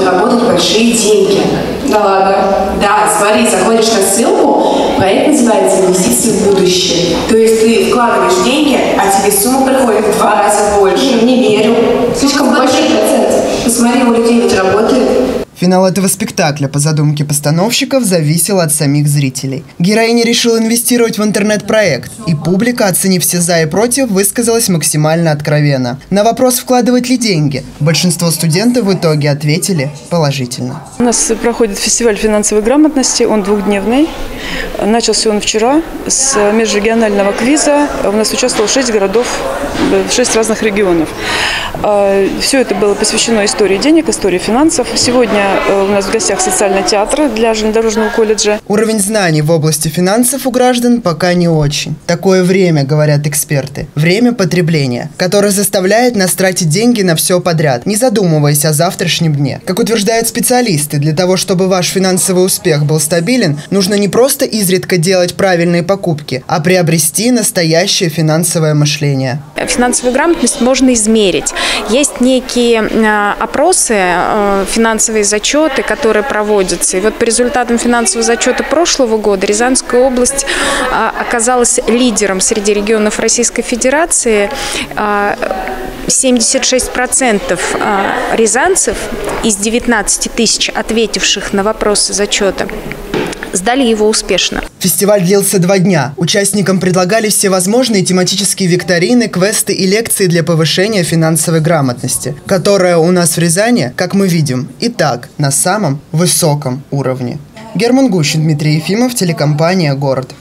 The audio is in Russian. заработать большие деньги. Да ладно? Да, смотри, заходишь на ссылку, проект называется «Инвестиции в будущее». То есть ты вкладываешь деньги, а тебе сумма приходит в 2 раза больше. Не верю. Слишком большой процент. Посмотри, у людей ведь работает. Финал этого спектакля, по задумке постановщиков, зависел от самих зрителей. Героиня решила инвестировать в интернет-проект, и публика, оценив все за и против, высказалась максимально откровенно. На вопрос, вкладывать ли деньги, большинство студентов в итоге ответили положительно. У нас проходит фестиваль финансовой грамотности, он двухдневный. Начался он вчера с межрегионального квиза. У нас участвовало 6 городов, 6 разных регионов. Все это было посвящено истории денег, истории финансов. Сегодня у нас в гостях социальный театр для Железнодорожного колледжа. Уровень знаний в области финансов у граждан пока не очень. Такое время, говорят эксперты, время потребления, которое заставляет нас тратить деньги на все подряд, не задумываясь о завтрашнем дне. Как утверждают специалисты, для того, чтобы ваш финансовый успех был стабилен, нужно не просто изредка делать правильные покупки, а приобрести настоящее финансовое мышление. Финансовую грамотность можно измерить. Есть некие опросы, финансовые зачеты, которые проводятся. И вот по результатам финансового зачета прошлого года Рязанская область оказалась лидером среди регионов Российской Федерации. 76% рязанцев из 19 тысяч ответивших на вопросы зачета сдали его успешно. Фестиваль длился 2 дня. Участникам предлагали всевозможные тематические викторины, квесты и лекции для повышения финансовой грамотности, которая у нас в Рязани, как мы видим, и так на самом высоком уровне. Герман Гущин, Дмитрий Ефимов, телекомпания «Город».